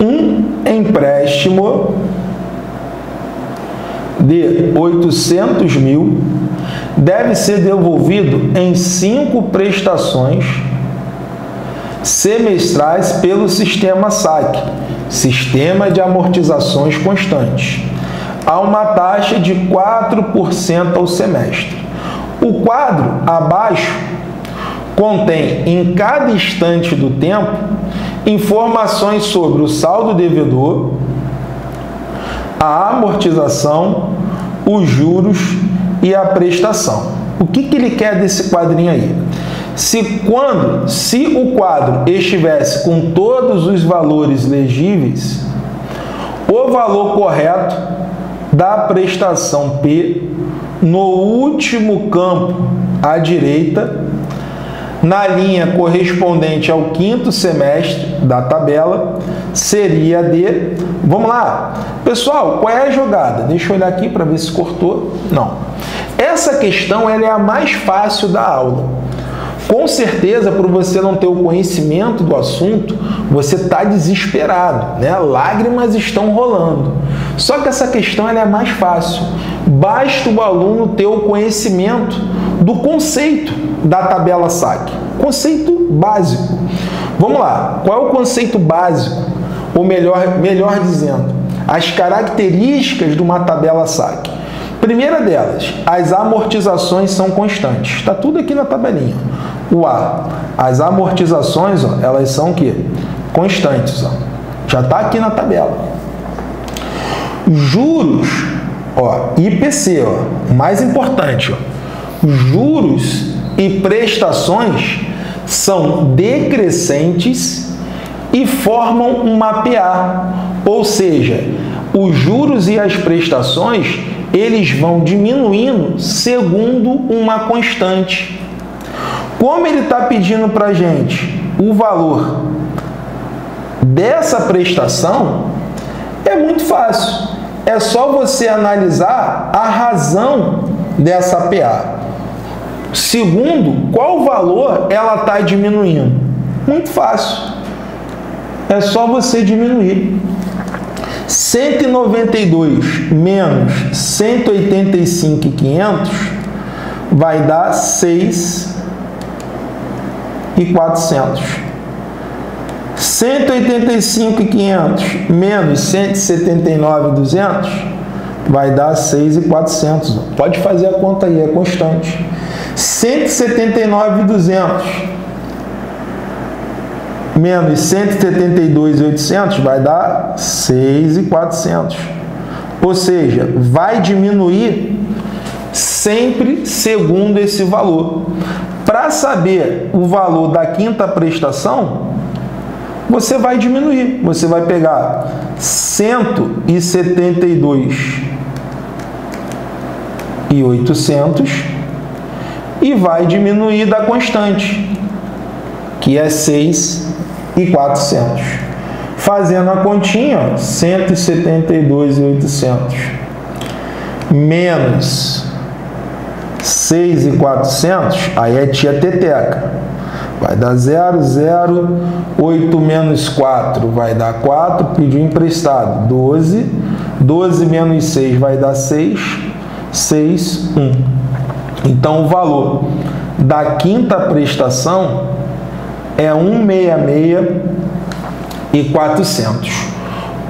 um empréstimo de 800 mil deve ser devolvido em 5 prestações semestrais pelo sistema SAC, Sistema de Amortizações Constantes, a uma taxa de 4% ao semestre. O quadro abaixo contém, em cada instante do tempo, informações sobre o saldo devedor, a amortização, os juros e a prestação. O que que ele quer desse quadrinho aí? Se o quadro estivesse com todos os valores legíveis, o valor correto da prestação P, no último campo à direita, na linha correspondente ao 5º semestre da tabela, seria de... Vamos lá. Pessoal, qual é a jogada? Deixa eu olhar aqui para ver se cortou. Não. Essa questão ela é a mais fácil da aula. Com certeza, por você não ter o conhecimento do assunto, você está desesperado, né? Lágrimas estão rolando. Só que essa questão ela é mais fácil. Basta o aluno ter o conhecimento do conceito da tabela SAC. Conceito básico. Vamos lá. Qual é o conceito básico? Ou melhor dizendo, as características de uma tabela SAC. Primeira delas, as amortizações são constantes. Está tudo aqui na tabelinha. O A. As amortizações, ó, elas são o quê? Constantes. Ó. Já está aqui na tabela. Juros, ó, IPC, ó, mais importante. Ó. Juros e prestações são decrescentes e formam uma PA. Ou seja, os juros e as prestações, eles vão diminuindo segundo uma constante. Como ele está pedindo para a gente o valor dessa prestação, é muito fácil. É só você analisar a razão dessa PA. Segundo, qual valor ela está diminuindo? Muito fácil. É só você diminuir. 192 menos 185.500 vai dar 6.400. 185.500 menos 179.200 vai dar 6.400. Pode fazer a conta aí, é constante. 179.200 menos 172.800 vai dar 6.400. Ou seja, vai diminuir sempre segundo esse valor. Para saber o valor da 5ª prestação, você vai diminuir. Você vai pegar 172.800 e vai diminuir da constante, que é 6.400. Fazendo a continha, 172.800 menos 6.400, aí é tia teteca. Vai dar 0, 0, 8 menos 4 vai dar 4, pediu emprestado, 12. 12 menos 6 vai dar 6, 6, 1. Então, o valor da 5ª prestação é 166.400.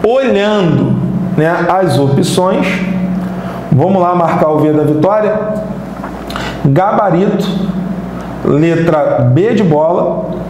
Olhando, né, as opções, vamos lá marcar o V da vitória. Gabarito, letra B de bola,